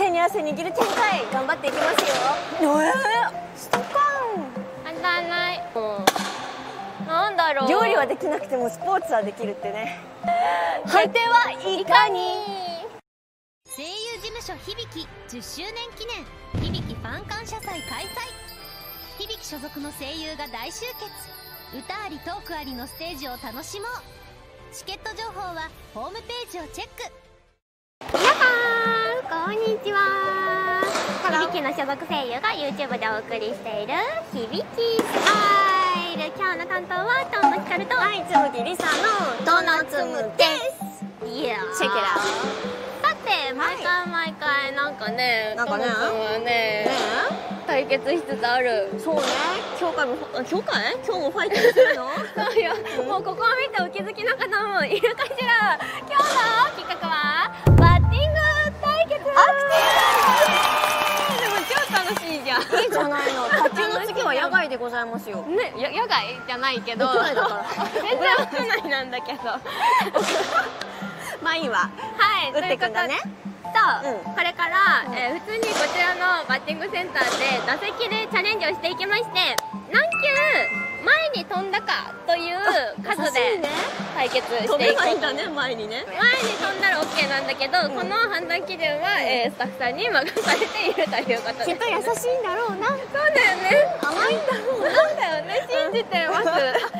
手に汗握る展開頑張っていきますよ。ストカン当たんない。なんだろう、料理はできなくてもスポーツはできるってね。判定はいかに。声優事務所響10周年記念響ファン感謝祭開催。響所属の声優が大集結、歌ありトークありのステージを楽しもう。チケット情報はホームページをチェック。皆さんこんにちは。響きの所属声優が YouTube でお送りしている響きスタイル。今日の担当はトンボヒカルとアイツムギリサのドーナツムです。いやーチェケラ。さて毎回なんかね対決しつつある。そうね、今日もファイトするの。そうよ、もうここを見てお気づきの方もいるかしら。今日の企画はいいじゃないの。卓球の次は野外でございますよ。ね、野外じゃないけど。屋内だから。全然屋内なんだけど。まあいいわ。はい。打ってくんだね。そう。これから普通にこちらのバッティングセンターで打席でチャレンジをしていきまして、何球前に飛んだかという数で対決していく。飛べばいいんだね、前にね。前に飛んだら OK なんだけど、この判断基準はスタッフさんに任されているということです。きっと優しいんだろうな。そうだよね、甘いんだろうな。だよね、信じてます。はい、1プ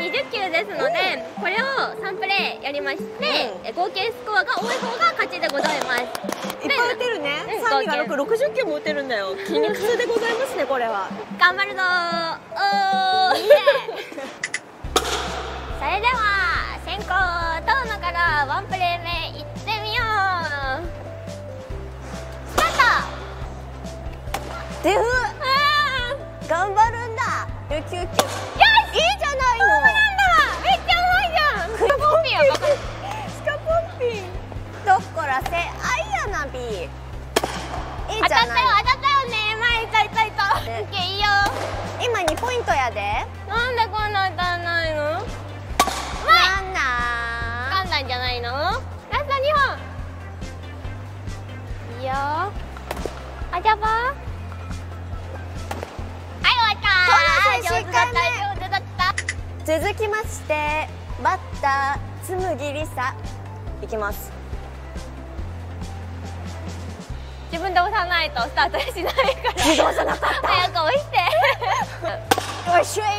レイ20球ですので、これを3プレイやりまして、合計スコアが多い方が勝ちでございます。いっぱい打てるね。3が6、60球も打てるんだよ。筋肉痛でございますね、これは。頑張るぞー。おーいそれでは先行トーマからワンプレー目いってみよう。スタート。デフ頑張るんだ。19球。よし、いいじゃないの。めっちゃうまいじゃん。スカポンピー。スカポンピー。どこらせあいやなび。いいじゃない。当たったよね。前いた。オッケーいいよ。今2ポイントやで。なんでこんな当たんないの。なんじゃないの。ラスト2本いいよ。あじゃばはい、終わったー。上手だった上手だった、ね、続きましてバッターつむぎりさいきます。自分で押さないとスタートしないから自動じゃなかった早く押してよしおい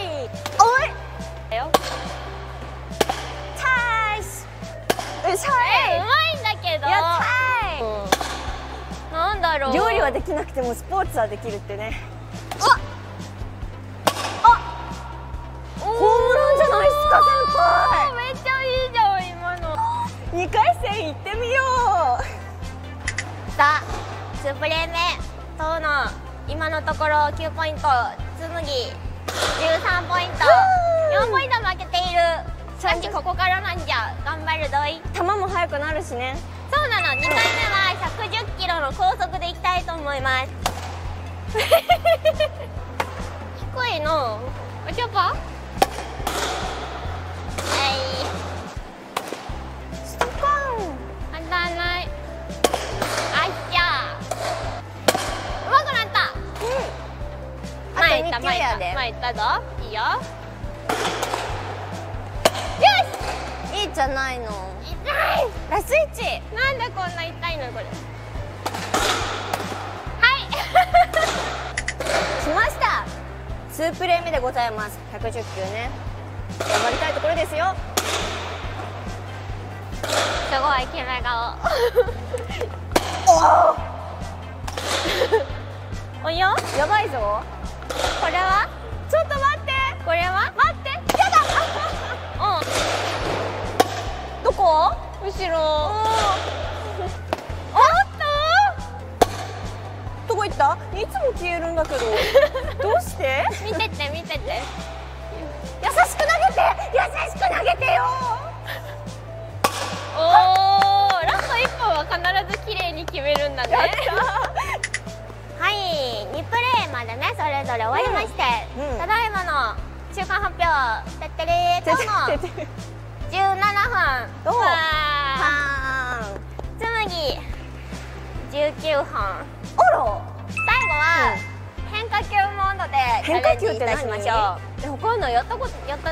だよ。うまいんだけど。なんだろう、料理はできなくてもスポーツはできるってね。ホームランじゃないっすか先輩。めっちゃいいじゃん今の。2回戦いってみよう。さあ2プレー目遠野今のところ9ポイント、つむぎ13ポイント、4ポイント負けている。さっきここからなんじゃ。頑張るどい。球も速くなるしね。そうなの。2回目は110キロの高速でいきたいと思います。低いの。おちょぱ？はい。ストカン。当たらない。あっちゃー。上手くなった。うん。前行ったぞ。いいよ。じゃないの。痛い。ラスイチ。なんでこんな痛いのこれ。はい。来ました。2プレー目でございます。110球ね。頑張りたいところですよ。すごいイケメン顔。およ。やばいぞ。これは？ちょっと待って。これは？待って。やだ。うん。どこ？後ろ。あった？どこ行った？いつも消えるんだけど。どうして？見てて。優しく投げて、優しく投げてよ。おお、ラスト1本は必ず綺麗に決めるんだね。はい、2プレーまでね、それぞれ終わりまして、ただいまの中間発表。てってれー。17分。つむぎ19本。あら。最後は変化球モードで変化球いたしましょう。分かんない、やって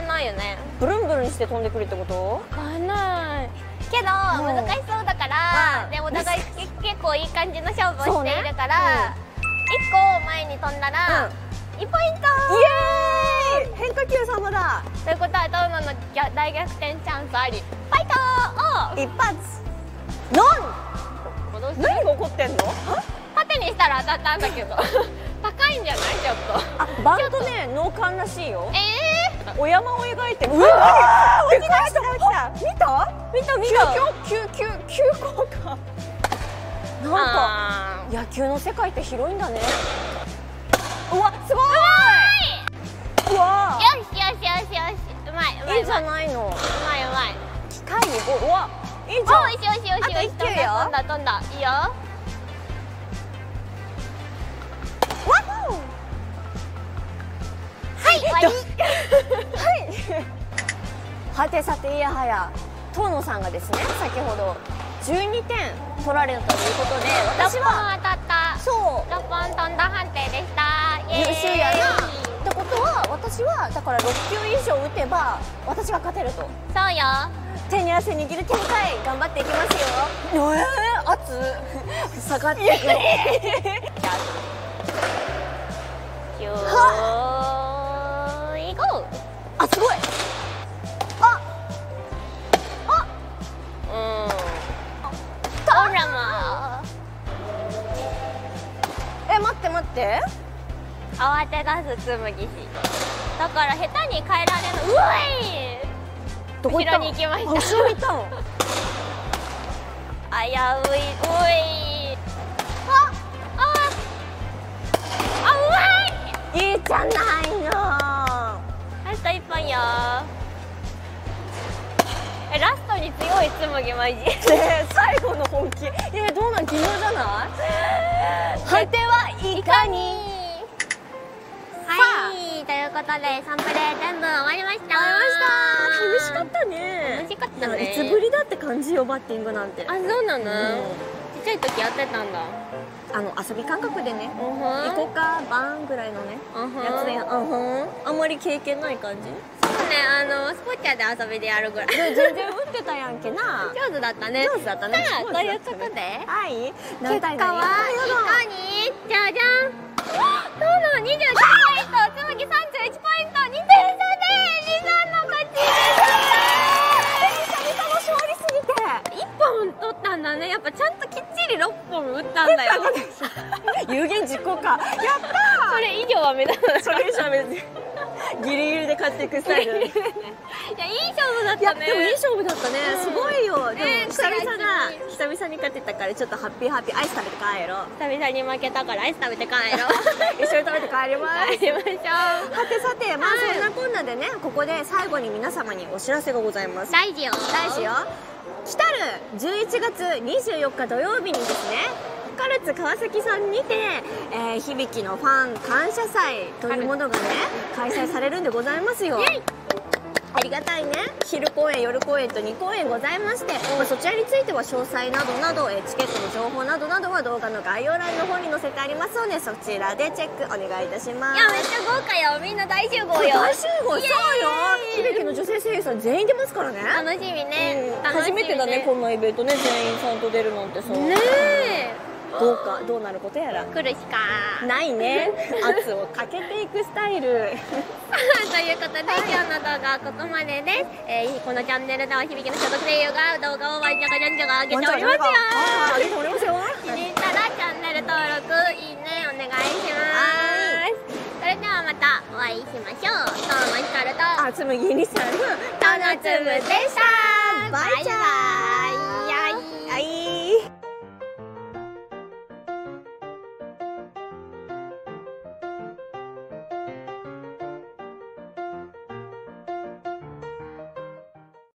ないよね。ブルンブルンして飛んでくるってこと？分かんないけど難しそうだから、でお互い結構いい感じの勝負をしているから、1個前に飛んだら2ポイント。イエーイ、変化球様だ。ということはトウナの大逆転チャンスあり。ファイトー。一発ノン。何が起こってんの？縦にしたら当たったんだけど高いんじゃない？ちょっとバントね、脳幹らしいよ。お山を描いて、うわー、でかい人が来た。見た急降下。なんか野球の世界って広いんだね。うわ、すごい。うわ、よし、うまい。いいじゃないの。うまい。機械にうわ、いいじゃん。よし。飛んだ。いいよ。はい、終わり。はてさていやはや、遠野さんがですね、先ほど12点取られたということで、私は6本当たった。そう、6本飛んだ判定でした。優秀やなってことは、私はだから6球以上打てば私が勝てると。そうよ、手に汗握る展開頑張っていきますよ。圧下がってくるよーい、ゴー。あ、すごい。慌て出すつむぎしだから下手に変えられない。うわい、どこ行ったの？後ろに行きました。後ろ行ったの危うい。おい、うわい、いいじゃないの。ラスト1本よ。ラストに強いつむぎマジ最後の本気。どうなん、微妙じゃない判定はいかに。はい、ということでサンプレー全部終わりました。厳しかったね。いつぶりだって感じよ、バッティングなんて。あ、そうなの。ちっちゃい時やってたんだ。遊び感覚でね、行こうかバーンぐらいのねやつで、あんまり経験ない感じ。そうね、スポッチャーで遊びでやるぐらい。全然打ってたやんけな。上手だったね。さあ、ということで結果はいかに。じゃじゃん。そうなの、29ポイント、つむぎ31ポイント、2点差でリナの勝ちでした。久々の勝利すぎて。1本取ったんだね。やっぱちゃんときっちり6本打ったんだよ。有言実行か。やった。それ以上は目立たない。それ以上は目立たない。ギリギリで勝っていくスタイル。いや、いい勝負だったね。でもいい勝負だったね。すごいよ。でも久々に勝てたからちょっとハッピー。アイス食べて帰ろう。久々に負けたからアイス食べて帰ろう一緒に食べて帰ります。帰りましょう。はてさて、まあそんなこんなでね、ここで最後に皆様にお知らせがございます。大事よ。来たる11月24日土曜日にですね、カルツ川崎さんにて、響きのファン感謝祭というものがね開催されるんでございますよ。ありがたいね。昼公演、夜公演と2公演ございまして、そちらについては詳細などなど、チケットの情報などなどは動画の概要欄の方に載せてありますので、そちらでチェックお願いいたします。いや、めっちゃ豪華よ。みんな大集合よ。大集合、そうよ。響きの女性声優さん全員出ますからね。楽しみね。初めてだね、こんなイベントね、全員さんと出るなんてさ。ねえ。どうなることやら来るしかないね圧をかけていくスタイルということで、今日の動画はここまでです。このチャンネルでは響きの所属声優が動画をわんちゃかにゃんちゃが上げておりますよ。気に入ったらチャンネル登録、いいねお願いします。それではまたお会いしましょう。遠野ひかるとつむぎりさんのとのつむでした。バイバイ。